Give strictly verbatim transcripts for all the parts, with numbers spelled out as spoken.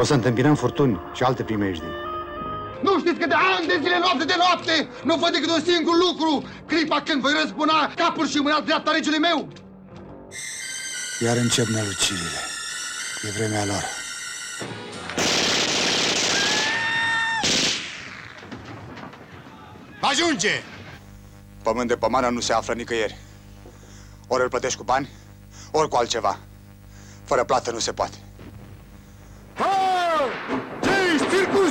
O să întâmpinăm furtuni și alte primejdii. Nu știți că de ani de zile, noapte de noapte, nu văd decât un singur lucru, clipa când voi răzbuna capul și mâna dreapta regelui meu! Iar încep nălucirile. E vremea lor. Ajunge! Pământ de pomană nu se află nicăieri. Ori îl plătești cu bani, ori cu altceva. Fără plată nu se poate. Ce-i circus!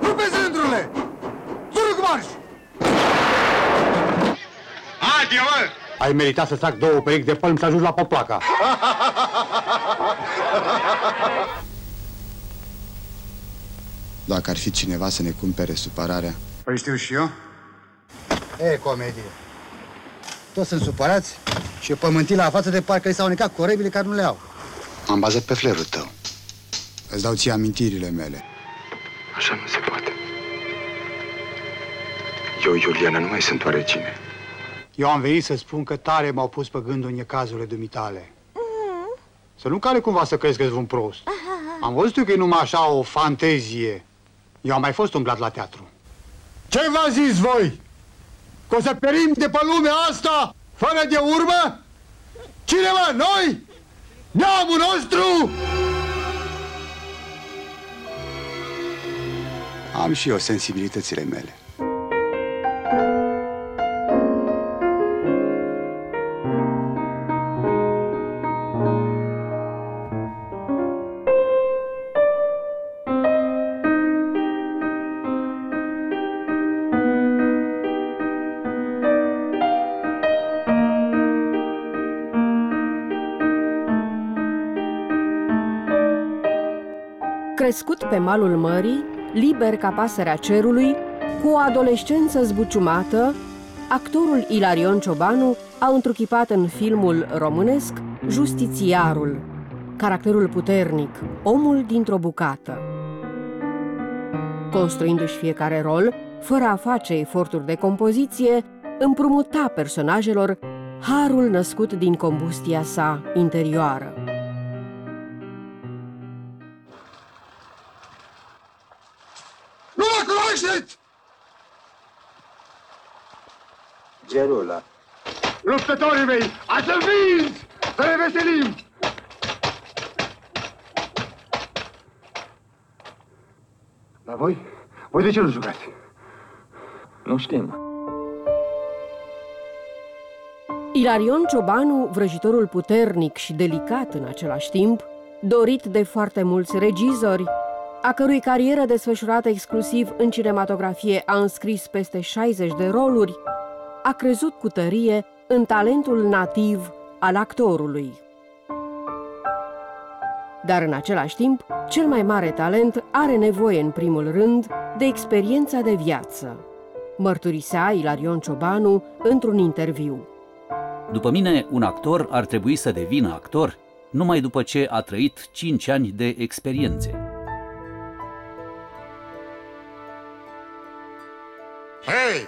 Nu pe zândrule! Zură cu marș! Haide, mă! Ai meritat să sac două perechi de palmi să ajungi la Poplaca. Dacă ar fi cineva să ne cumpere supărarea... Păi știu și eu. E comedie. Toți sunt supărați și pământii la față de parcă li s-au necat corăbile care nu le au. M-am bazat pe flerul tău. Îți dau ție amintirile mele. Așa nu se poate. Eu, Iuliana, nu mai sunt oare cine. Eu am venit să spun că tare m-au pus pe gândul în necazurile dumitale. Mm-hmm. Să nu care cumva să crezi că-s vreun prost. Aha. Am văzut eu că e numai așa o fantezie. Eu am mai fost umblat la teatru. Ce v-a zis voi? Că o să perim de pe lumea asta fără de urmă? Cineva, noi? Neamul nostru? Am și eu sensibilitățile mele. Crescut pe malul mării, liber ca pasărea cerului, cu o adolescență zbuciumată, actorul Ilarion Ciobanu a întruchipat în filmul românesc Justițiarul, caracterul puternic, omul dintr-o bucată. Construindu-și fiecare rol, fără a face eforturi de compoziție, împrumuta personajelor harul născut din combustia sa interioară. Gerula. Luptătorii mei, ați învins! Să ne veselim! Dar voi? Voi de ce nu jucați? Nu știm. Ilarion Ciobanu, vrăjitorul puternic și delicat în același timp, dorit de foarte mulți regizori, a cărui carieră desfășurată exclusiv în cinematografie a înscris peste șaizeci de roluri, a crezut cu tărie în talentul nativ al actorului. Dar în același timp, cel mai mare talent are nevoie în primul rând de experiența de viață, mărturisea Ilarion Ciobanu într-un interviu. După mine, un actor ar trebui să devină actor numai după ce a trăit cinci ani de experiențe. Hei!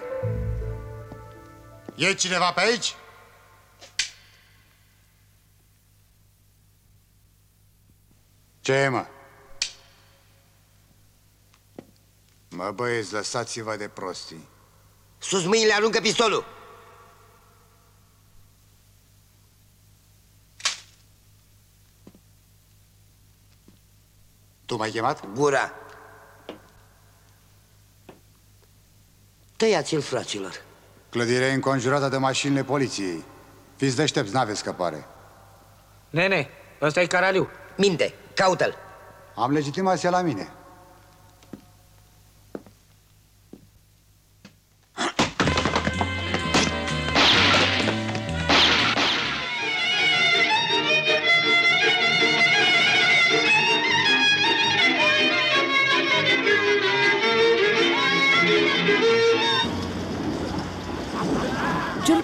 E cineva pe aici? Ce e, mă? Mă, băieți, lăsați-vă de prostii. Sus mâinile, aruncă pistolul! Tu m-ai chemat? Gura! Tăiați-l, fraților! Clădirea e înconjurată de mașinile poliției. Fiți deștepți, n-aveți scăpare. Nene, ăsta e Caraliu. Minte, caută-l. Am legitimația la mine.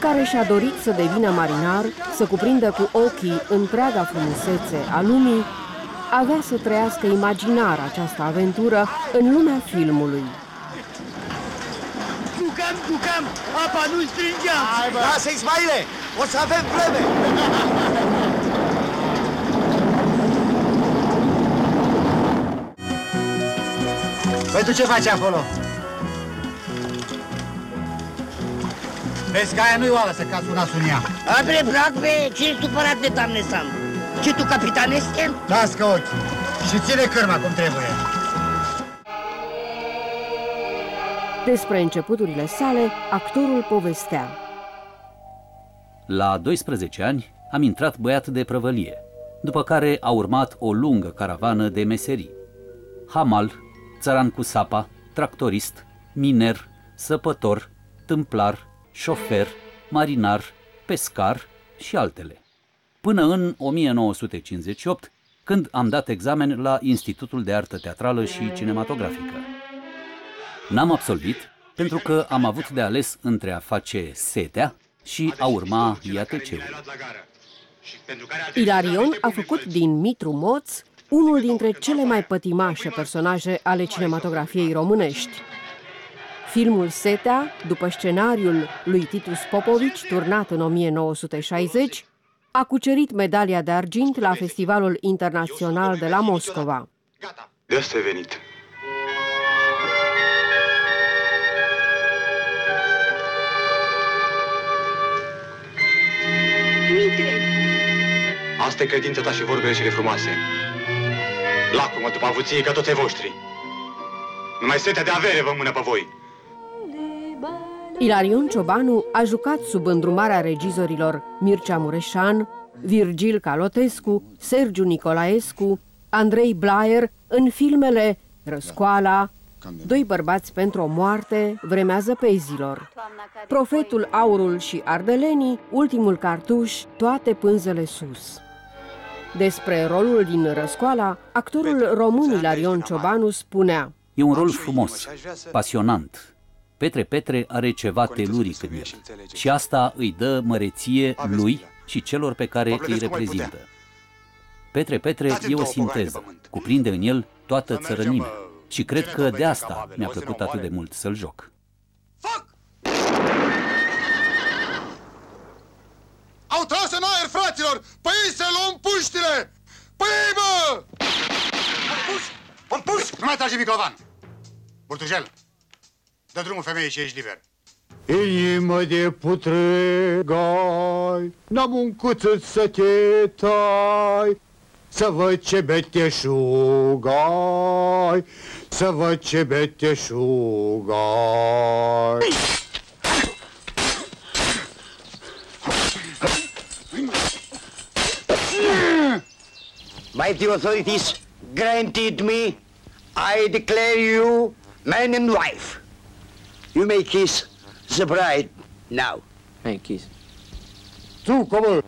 Care și-a dorit să devină marinar, să cuprindă cu ochii întreaga frumusețe a lumii, avea să trăiască imaginar această aventură în lumea filmului. Ducam, ducam, apa nu strângeam! Lasă, Ismaile! O să avem vreme! Păi tu ce faci acolo? Vezi că aia nu-i oală să cați una sun ea. Apre, brac, pe cine-i supărat de doamne Sandru? Ce tu, capitan, este? Lască ochii și ține cârma cum trebuie. Despre începuturile sale, actorul povestea. La doisprezece ani am intrat băiat de prăvălie, după care a urmat o lungă caravană de meserii. Hamal, țăran cu sapa, tractorist, miner, săpător, tâmplar, șofer, marinar, pescar și altele. Până în o mie nouă sute cincizeci și opt, când am dat examen la Institutul de Artă Teatrală și Cinematografică. N-am absolvit pentru că am avut de ales între a face Setea și a urma I A T C-ul. Ilarion a făcut din Mitru Moț unul dintre cele mai pătimașe personaje ale cinematografiei românești. Filmul Setea, după scenariul lui Titus Popovici, turnat în o mie nouă sute șaizeci, a cucerit medalia de argint la Festivalul Internațional de la Moscova. De asta e venit. Asta e credința ta și vorbele cele frumoase. Lacumă după avuție ca toți ai voștri. Numai setea de avere vă mână pe voi. Ilarion Ciobanu a jucat sub îndrumarea regizorilor Mircea Mureșan, Virgil Calotescu, Sergiu Nicolaescu, Andrei Blaier în filmele Răscoala, Doi bărbați pentru o moarte, Vremea zăpezilor, Profetul Aurul și Ardelenii, Ultimul cartuș, Toate pânzele sus. Despre rolul din Răscoala, actorul român Ilarion Ciobanu spunea: e un rol frumos, pasionant. Petre Petre are ceva teluric în el și asta îi dă măreție lui și celor pe care îi reprezintă. Petre Petre e o sinteză, cuprinde în el toată țărănimea și cred că de asta mi-a plăcut atât de mult să-l joc. Au tras în aer, fraților! Păi ei să luăm puștile! Păi ei, mă! Părpuș! Nu mai trage microvan! Burtujel! Dă drumul femeii și ești liber. Inimă de putregai, n-am un cuțit să te tai, să văd ce beteșugai, să văd ce beteșugai. My dear authorities, granted me, I declare you man and wife. You may kiss the bride now. Hey, kiss. Tu, come on.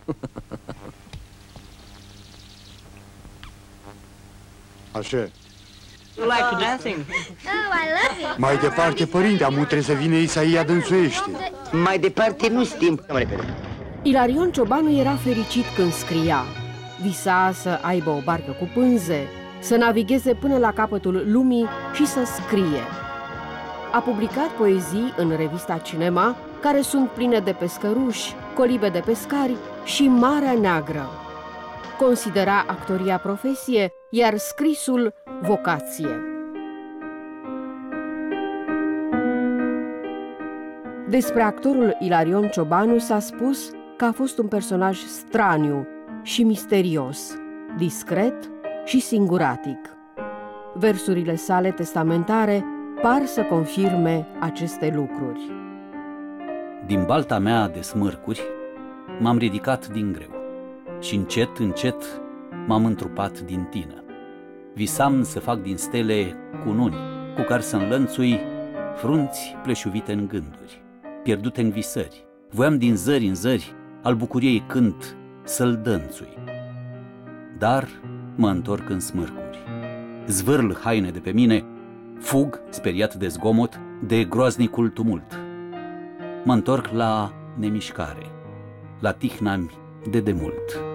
Așa. You like dancing? Oh, I love it. Mai departe, părinte, amu trebuie să vină Isaia dânsuiește. Mai departe nu știm. Ilarion Ciobanu era fericit când scria. Visa să aibă o barcă cu pânze, să navigheze până la capătul lumii și să scrie. A publicat poezii în revista Cinema, care sunt pline de pescăruși, colibe de pescari și Marea Neagră. Considera actoria profesie, iar scrisul vocație. Despre actorul Ilarion Ciobanu s-a spus că a fost un personaj straniu și misterios, discret și singuratic. Versurile sale testamentare par să confirme aceste lucruri. Din balta mea de smârcuri m-am ridicat din greu și încet, încet m-am întrupat din tine. Visam să fac din stele cununi cu care să înlănțui frunți pleșuvite în gânduri, pierdute în visări. Voiam din zări în zări al bucuriei cânt să-l dănțui. Dar mă întorc în smârcuri, zvârl haine de pe mine, fug, speriat de zgomot, de groaznicul tumult. Mă întorc la nemișcare, la tihnami de demult.